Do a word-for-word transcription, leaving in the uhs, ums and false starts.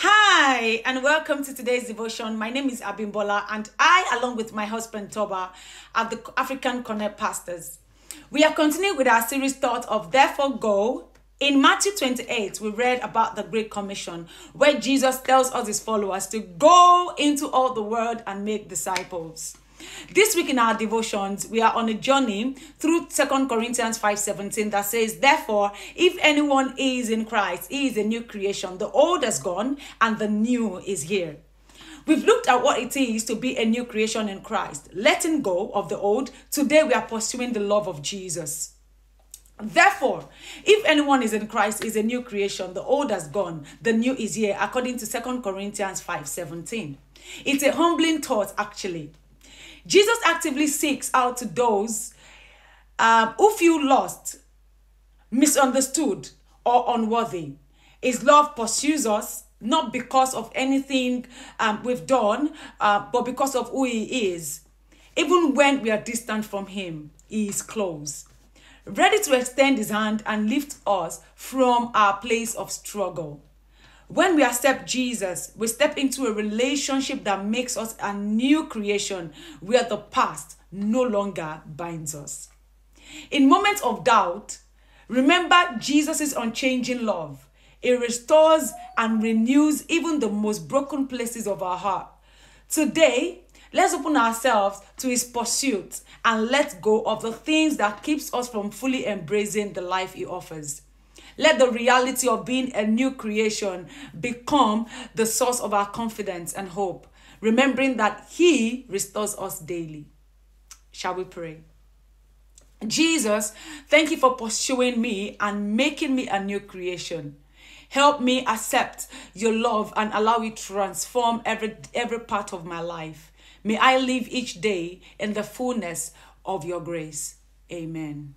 Hi, and welcome to today's devotion. My name is Abimbola, and I, along with my husband Toba, are the African Connect Pastors. We are continuing with our series thought of Therefore, Go. In Matthew twenty-eight, we read about the Great Commission, where Jesus tells us his followers to go into all the world and make disciples. This week in our devotions, we are on a journey through Second Corinthians five seventeen that says, therefore, if anyone is in Christ, he is a new creation. The old has gone and the new is here. We've looked at what it is to be a new creation in Christ, letting go of the old. Today, we are pursuing the love of Jesus. Therefore, if anyone is in Christ, he is a new creation. The old has gone, the new is here, according to Second Corinthians five seventeen. It's a humbling thought, actually. Jesus actively seeks out to those um, who feel lost, misunderstood, or unworthy. His love pursues us not because of anything um, we've done, uh, but because of who he is. Even when we are distant from him, he is close, ready to extend his hand and lift us from our place of struggle. When we accept Jesus, we step into a relationship that makes us a new creation, where the past no longer binds us. In moments of doubt, remember Jesus' unchanging love. It restores and renews even the most broken places of our heart. Today, let's open ourselves to his pursuit and let go of the things that keeps us from fully embracing the life he offers. Let the reality of being a new creation become the source of our confidence and hope, remembering that he restores us daily. Shall we pray? Jesus, thank you for pursuing me and making me a new creation. Help me accept your love and allow it to transform every, every part of my life. May I live each day in the fullness of your grace. Amen.